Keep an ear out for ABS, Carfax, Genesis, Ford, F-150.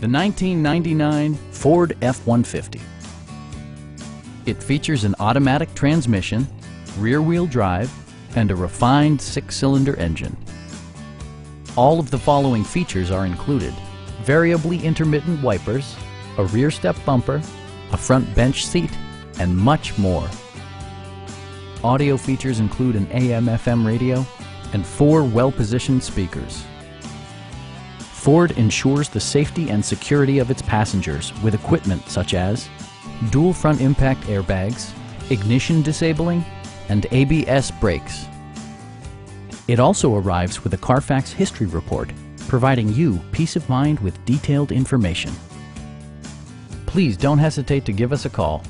The 1999 Ford F-150. It features an automatic transmission, rear-wheel drive, and a refined six-cylinder engine. All of the following features are included: variably intermittent wipers, a rear step bumper, a front bench seat, and much more. Audio features include an AM/FM radio and four well-positioned speakers. Ford ensures the safety and security of its passengers with equipment such as dual front impact airbags, ignition disabling, and ABS brakes. It also arrives with a Carfax history report, providing you peace of mind with detailed information. Please don't hesitate to give us a call.